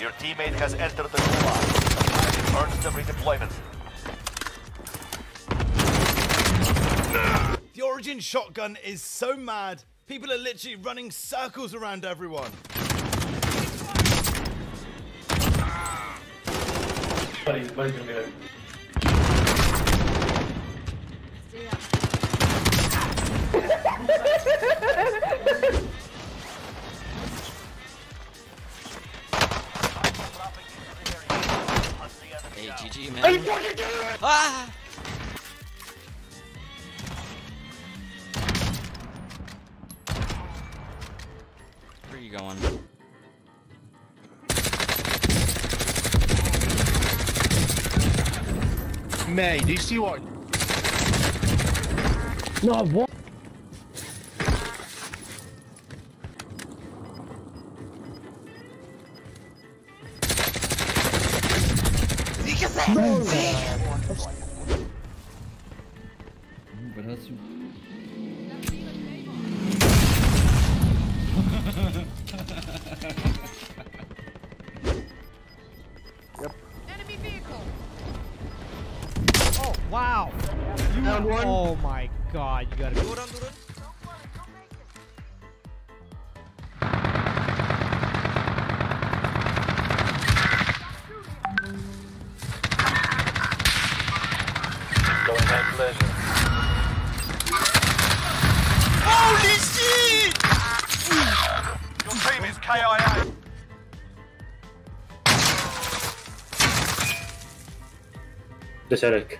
Your teammate has entered the gulag. Earns the redeployment. The Origin shotgun is so mad. People are literally running circles around everyone. Buddy's gonna be there. Hey, GG, man. Are you fucking doing it? Ah! Where are you going? May, do you see what? No, what? No. But that's you. Yep. Enemy vehicle. Oh wow. You won one. Oh my god, you gotta go down to the holy shit! Your team is KIA. This Eric.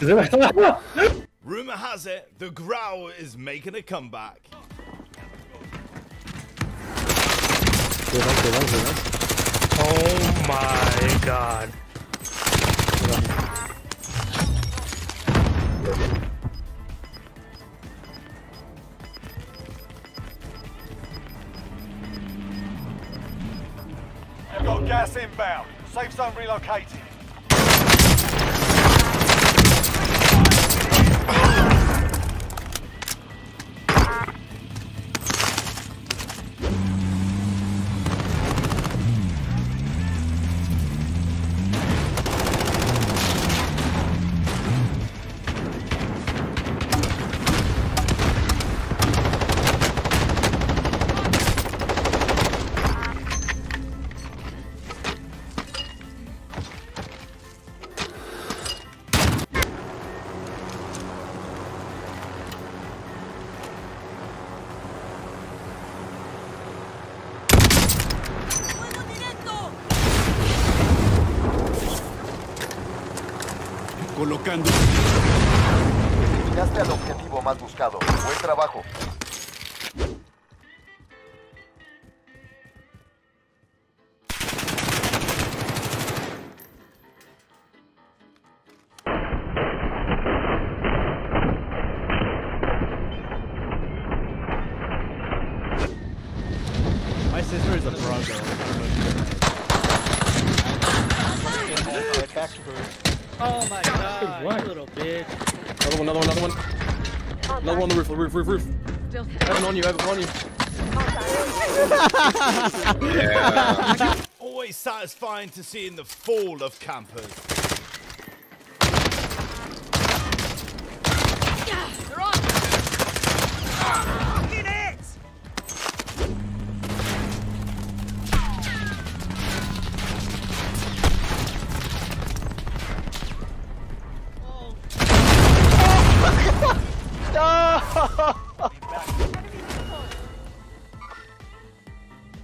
Cover. Cover. Rumor has it, the Growl is making a comeback. Go down. Oh my god. I've got gas inbound. Safe zone relocated. Colocando. Llegaste al objetivo más buscado. Buen trabajo. My sister is a bronco. Oh my god, what? Little bitch. Another one. Another one on the roof, roof. Heaven on you, Yeah. Always satisfying to see in the fall of campers. Yeah, they're on! Fucking it!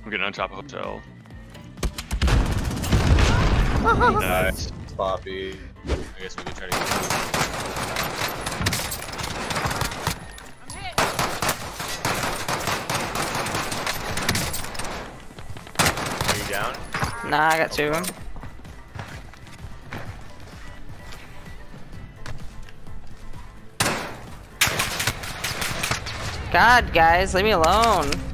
I'm getting on top of hotel. Nice. Poppy. I guess we can try to get I'm hit. Are you down? Nah, I got two of them. God, guys, leave me alone.